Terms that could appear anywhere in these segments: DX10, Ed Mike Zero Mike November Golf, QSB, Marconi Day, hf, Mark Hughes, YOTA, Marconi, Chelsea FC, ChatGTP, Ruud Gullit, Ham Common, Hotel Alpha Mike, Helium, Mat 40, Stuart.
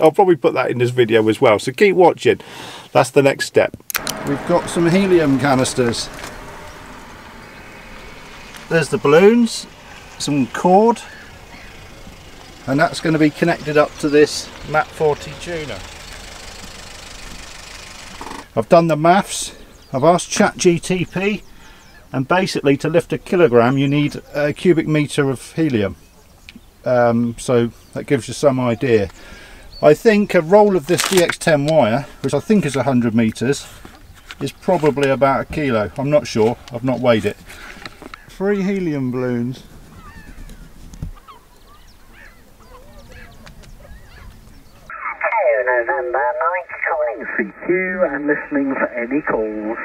I'll probably put that in this video as well, so keep watching. That's the next step. We've got some helium canisters. There's the balloons, some cord, and that's going to be connected up to this Mat 40 tuner. I've done the maths. I've asked ChatGTP, and basically to lift a kilogram you need a cubic metre of helium. So that gives you some idea. I think a roll of this DX10 wire, which I think is 100 metres, is probably about a kilo. I'm not sure, I've not weighed it. 3 helium balloons. Hello November, Mike calling for you and listening for any calls.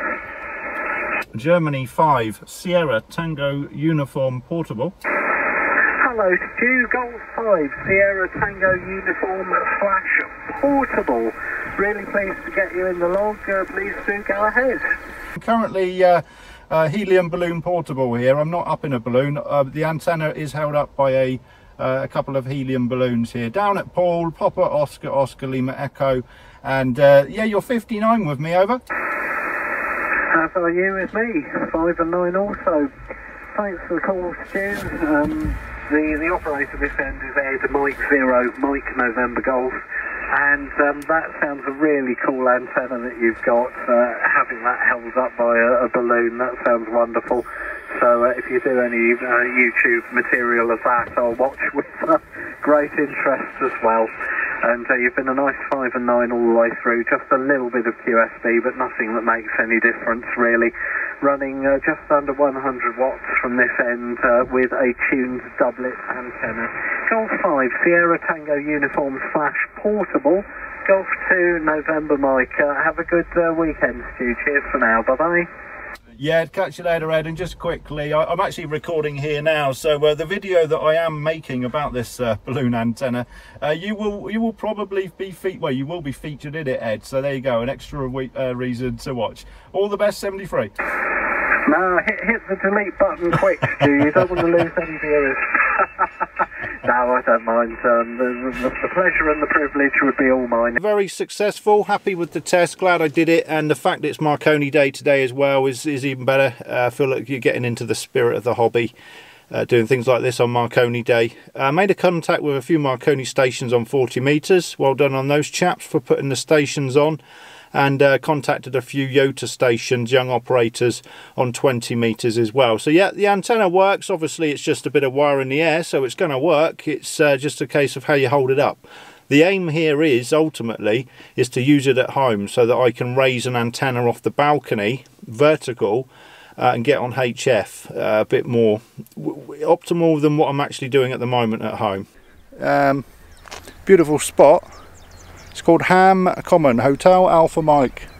Germany 5 Sierra Tango uniform portable. Hello to you, Golf 5 Sierra Tango uniform slash portable. Really pleased to get you in the log. Please do go ahead. Currently helium balloon portable here. I'm not up in a balloon. The antenna is held up by a couple of helium balloons here. Down at Paul, Papa Oscar, Oscar Lima Echo, and yeah, you're 59 with me, over. How are you with me? 5 and 9 also. Thanks for the call, Stu. The operator this end is Ed Mike Zero Mike November Golf. And that sounds a really cool antenna that you've got, having that held up by a balloon. That sounds wonderful. So if you do any YouTube material of that, I'll watch with great interest as well. And you've been a nice 5 and 9 all the way through, just a little bit of QSB, but nothing that makes any difference really. Running just under 100 watts from this end with a tuned doublet antenna. Golf 5 Sierra Tango uniform slash portable. Golf 2 November Mike. Have a good weekend, Stu. Cheers for now. Bye bye. Yeah, catch you later, Ed. And just quickly, I'm actually recording here now, so the video that I am making about this balloon antenna, you will probably be you will be featured in it, Ed. So there you go, an extra reason to watch. All the best, 73. No, hit the delete button quick, Stu. You don't want to lose any viewers. No, I don't mind. The pleasure and the privilege would be all mine. Very successful, happy with the test, glad I did it, and the fact it's Marconi Day today as well is even better. I feel like you're getting into the spirit of the hobby, doing things like this on Marconi Day. I made a contact with a few Marconi stations on 40 metres. Well done on those chaps for putting the stations on. And contacted a few YOTA stations, young operators, on 20 metres as well. So yeah, the antenna works. Obviously it's just a bit of wire in the air, so it's going to work. It's just a case of how you hold it up. The aim here is, ultimately, is to use it at home so that I can raise an antenna off the balcony, vertical, and get on HF a bit more optimal than what I'm actually doing at the moment at home. Beautiful spot. It's called Ham Common, Hotel Alpha Mike.